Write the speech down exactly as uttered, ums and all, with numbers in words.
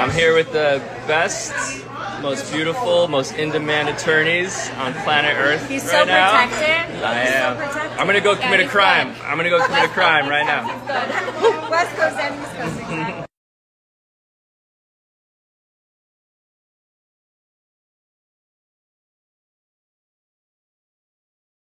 I'm here with the best, most beautiful, most in-demand attorneys on planet Earth He's right so now. Protective. I am. He's so protective. I'm gonna go yeah, commit a crime. Good. I'm gonna go commit a crime right now. West Coast and East Coast.